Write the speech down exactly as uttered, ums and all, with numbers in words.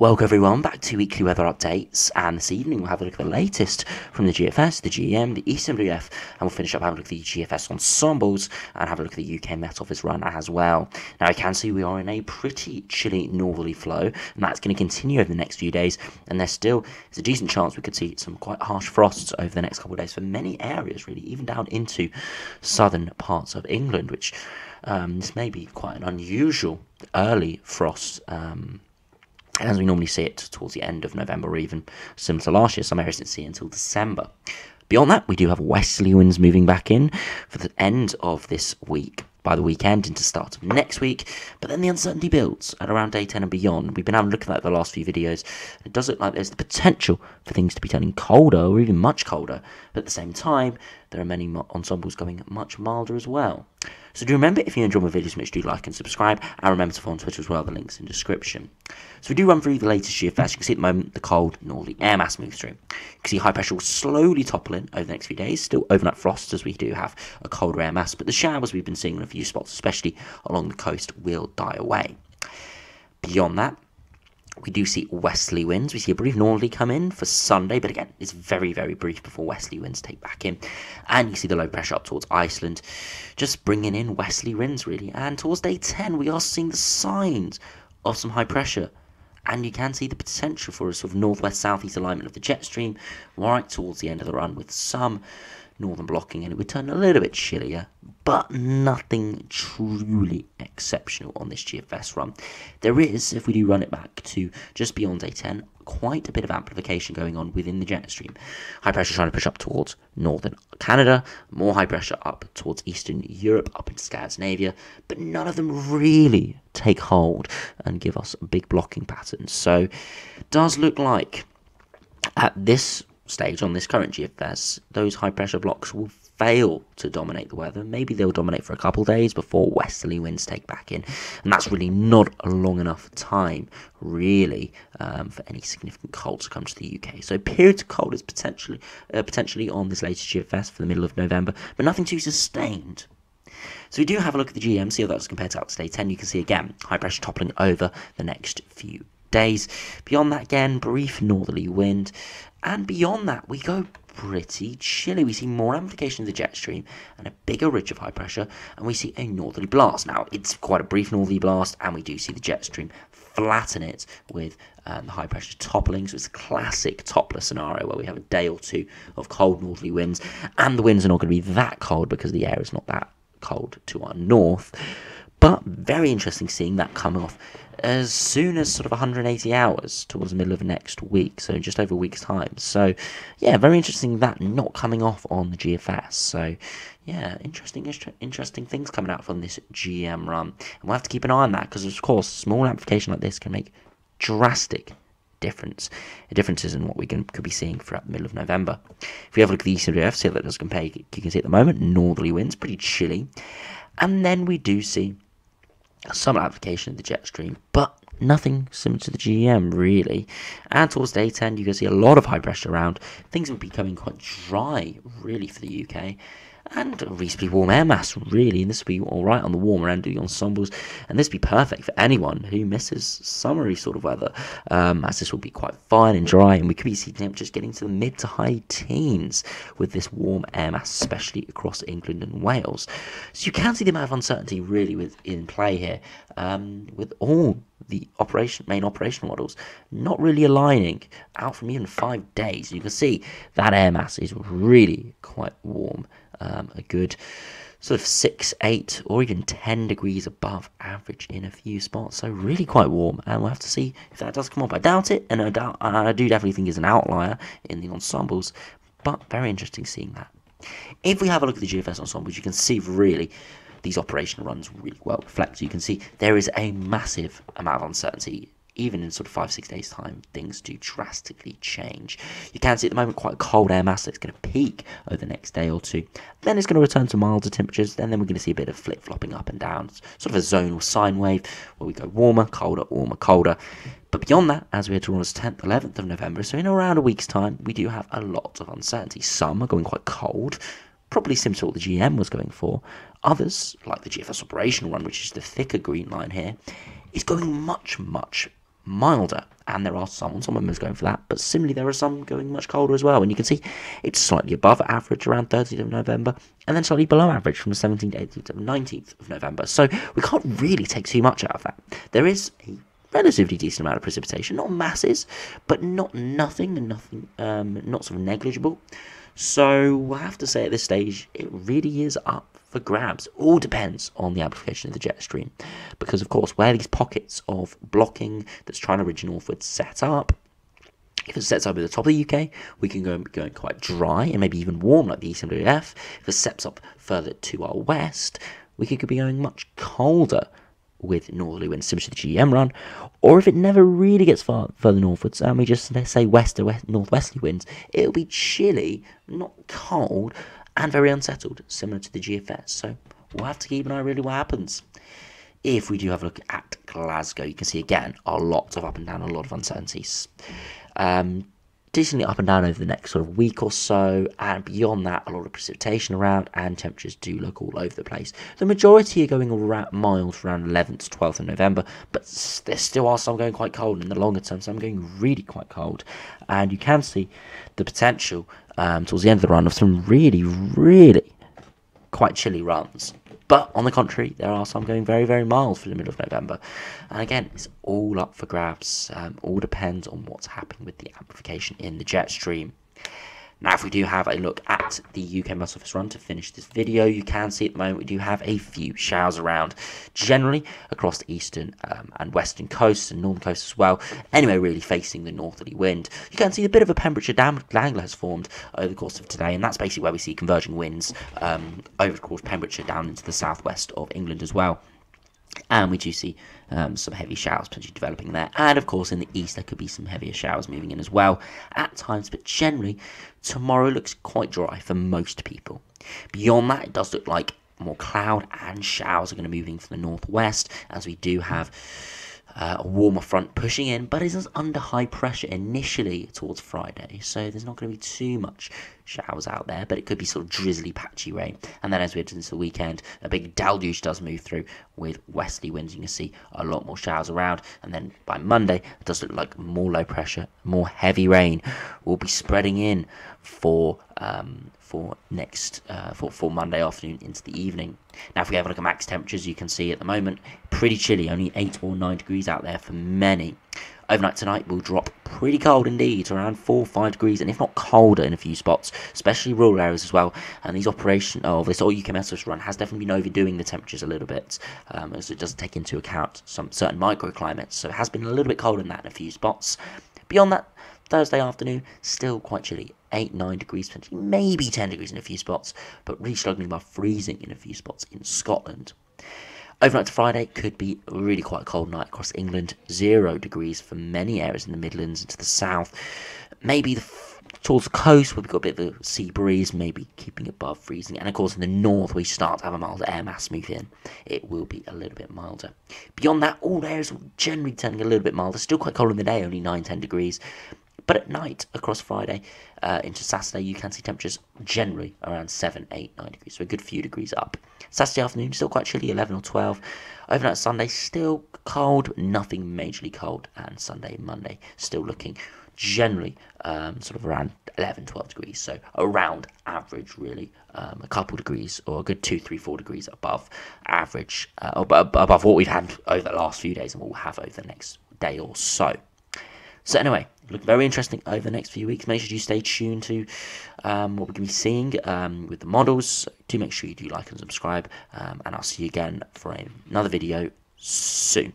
Welcome everyone back to weekly weather updates, and this evening we'll have a look at the latest from the G F S, the G E M, the E C M W F, and we'll finish up having a look at the G F S ensembles and have a look at the U K Met Office run as well. Now I can see we are in a pretty chilly northerly flow, and that's going to continue over the next few days, and there still is a decent chance we could see some quite harsh frosts over the next couple of days for many areas really, even down into southern parts of England, which um, this may be quite an unusual early frost um as we normally see it towards the end of November, or even similar to last year, some areas didn't see it until December. Beyond that, we do have westerly winds moving back in for the end of this week, by the weekend into start of next week, but then the uncertainty builds at around day ten and beyond. We've been having a look at that the last few videos. It does look like there's the potential for things to be turning colder, or even much colder, but at the same time, there are many ensembles going much milder as well. So do remember, if you enjoy my videos, make sure you like and subscribe, and remember to follow on Twitter as well, the link's in the description. So we do run through the latest G F S. You can see at the moment the cold northerly air mass moves through. You can see high pressure will slowly topple in over the next few days, still overnight frost as we do have a colder air mass, but the showers we've been seeing in a few spots, especially along the coast, will die away. Beyond that, we do see westerly winds. We see a brief northerly come in for Sunday, but again, it's very, very brief before westerly winds take back in. And you see the low pressure up towards Iceland, just bringing in westerly winds, really. And towards day ten, we are seeing the signs of some high pressure. And you can see the potential for a sort of northwest-southeast alignment of the jet stream right towards the end of the run with some northern blocking, and it would turn a little bit chillier, but nothing truly exceptional on this G F S run. There is, if we do run it back to just beyond day ten, quite a bit of amplification going on within the jet stream. High pressure trying to push up towards northern Canada, more high pressure up towards eastern Europe, up into Scandinavia, but none of them really take hold and give us a big blocking pattern. So it does look like at this stage on this current G F S, those high pressure blocks will fail to dominate the weather. Maybe they'll dominate for a couple of days before westerly winds take back in, and that's really not a long enough time really um, for any significant cold to come to the U K. So periods of cold is potentially uh, potentially on this latest G F S for the middle of November, but nothing too sustained. So we do have a look at the G E M, see how that's compared to up to day ten. You can see again high pressure toppling over the next few days. Beyond that, again, brief northerly wind, and beyond that we go pretty chilly. We see more amplification of the jet stream and a bigger ridge of high pressure, and we see a northerly blast. Now it's quite a brief northerly blast, and we do see the jet stream flatten it with um, the high pressure toppling. So it's a classic toppler scenario where we have a day or two of cold northerly winds, and the winds are not going to be that cold because the air is not that cold to our north. But very interesting seeing that come off as soon as sort of one hundred eighty hours towards the middle of next week, so just over a week's time. So yeah, very interesting that not coming off on the G F S. So yeah, interesting interesting things coming out from this G M run, and we'll have to keep an eye on that because of course small amplification like this can make drastic difference differences in what we can could be seeing throughout the middle of November. If we have a look at the E C M W F, see how that does compare. You can see at the moment northerly winds, pretty chilly, and then we do see some application of the jet stream, but nothing similar to the G E M really. And towards day ten, you can see a lot of high pressure around. Things will be becoming quite dry really for the U K, and a reasonably warm air mass really, and this will be alright on the warmer end of the ensembles, and this will be perfect for anyone who misses summery sort of weather, um, as this will be quite fine and dry, and we could be seeing temperatures getting to the mid to high teens with this warm air mass, especially across England and Wales. So you can see the amount of uncertainty really with, in play here, um, with all the operation main operational models not really aligning out from even five days. You can see that air mass is really quite warm. Um, a good sort of six, eight or even ten degrees above average in a few spots, so really quite warm, and we'll have to see if that does come up. I doubt it, and I, doubt, I do definitely think it's an outlier in the ensembles, but very interesting seeing that. If we have a look at the G F S ensembles, you can see really these operational runs really well reflect. You can see there is a massive amount of uncertainty. Even in sort of five, six days' time, things do drastically change. You can see at the moment quite a cold air mass that's going to peak over the next day or two. Then it's going to return to milder temperatures. Then, then we're going to see a bit of flip-flopping up and down. It's sort of a zonal sine wave where we go warmer, colder, warmer, colder. But beyond that, as we head towards tenth, eleventh of November, so in around a week's time, we do have a lot of uncertainty. Some are going quite cold, probably similar to what the G M was going for. Others, like the G F S operational one, which is the thicker green line here, is going much, much milder. And there are some, some of them is going for that, but similarly there are some going much colder as well. And you can see it's slightly above average around thirtieth of November, and then slightly below average from the seventeenth, eighteenth to nineteenth of November. So we can't really take too much out of that. There is a relatively decent amount of precipitation, not masses, but not nothing, and nothing, um, not sort of negligible. So we'll have to say at this stage, it really is up for grabs. All depends on the application of the jet stream, because of course where these pockets of blocking that's trying to ridge northward set up, if it sets up at the top of the U K, we can go and going quite dry and maybe even warm like the E C M W F. If it sets up further to our west, we could be going much colder with northerly winds similar to the G E M run, or if it never really gets far further northwards and we just let's say west to west northwesterly winds, it'll be chilly, not cold, and very unsettled, similar to the G F S. So we'll have to keep an eye really what happens. If we do have a look at Glasgow, you can see again a lot of up and down, a lot of uncertainties. Um, decently up and down over the next sort of week or so, and beyond that a lot of precipitation around, and temperatures do look all over the place. The majority are going around mild for around eleventh to twelfth of November, but there still are some going quite cold in the longer term, some going really quite cold. And you can see the potential um, towards the end of the run of some really really quite chilly runs. But on the contrary, there are some going very, very mild for the middle of November. And again, it's all up for grabs. Um, all depends on what's happening with the amplification in the jet stream. Now, if we do have a look at the U K Met Office run to finish this video, you can see at the moment we do have a few showers around, generally across the eastern um, and western coasts and northern coast as well. Anyway, really facing the northerly wind. You can see a bit of a Pembrokeshire Dangler has formed over the course of today, and that's basically where we see converging winds um, over the course of Pembrokeshire down into the southwest of England as well. And we do see um, some heavy showers potentially developing there. And of course in the east there could be some heavier showers moving in as well at times, but generally tomorrow looks quite dry for most people. Beyond that, it does look like more cloud and showers are going to be moving from the northwest, as we do have uh, a warmer front pushing in, but it's under high pressure initially towards Friday, so there's not going to be too much showers out there, but it could be sort of drizzly, patchy rain. And then as we head into the weekend, a big deluge does move through with westerly winds. You can see a lot more showers around, and then by Monday it does look like more low pressure, more heavy rain will be spreading in for um for next uh for, for Monday afternoon into the evening. Now, if we have a look at max temperatures, you can see at the moment pretty chilly, only eight or nine degrees out there for many. Overnight tonight will drop pretty cold indeed, to around four or five degrees, and if not colder in a few spots, especially rural areas as well. And these operation of oh, this all U K Met Office run has definitely been overdoing the temperatures a little bit, um, as it doesn't take into account some certain microclimates. So it has been a little bit colder in that in a few spots. Beyond that, Thursday afternoon still quite chilly, eight, nine degrees, potentially maybe ten degrees in a few spots, but really struggling by freezing in a few spots in Scotland. Overnight to Friday could be a really quite cold night across England, zero degrees for many areas in the Midlands and to the south. Maybe the f towards the coast where we've got a bit of a sea breeze, maybe keeping above freezing. And of course in the north we start to have a milder air mass move in. It will be a little bit milder. Beyond that, all areas will generally turning a little bit milder, still quite cold in the day, only nine, ten degrees. But at night, across Friday uh, into Saturday, you can see temperatures generally around seven, eight, nine degrees, so a good few degrees up. Saturday afternoon, still quite chilly, eleven or twelve. Overnight Sunday, still cold, but nothing majorly cold. And Sunday, Monday, still looking generally um, sort of around eleven, twelve degrees, so around average really, um, a couple degrees or a good two, three, four degrees above average, uh, above what we've had over the last few days and what we'll have over the next day or so. So anyway, look very interesting over the next few weeks. Make sure you stay tuned to um, what we're going to be seeing um, with the models. So do make sure you do like and subscribe, um, and I'll see you again for another video soon.